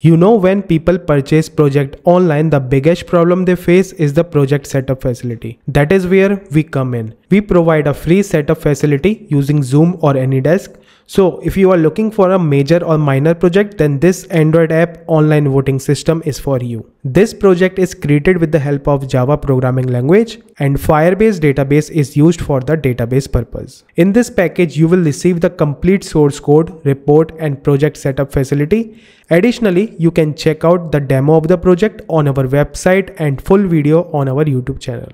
You know, when people purchase project online, the biggest problem they face is the project setup facility. That is where we come in. We provide a free setup facility using Zoom or AnyDesk. So if you are looking for a major or minor project, then this Android app online voting system is for you. This project is created with the help of Java programming language, and Firebase database is used for the database purpose. In this package, you will receive the complete source code, report, and project setup facility. Additionally, you can check out the demo of the project on our website and full video on our YouTube channel.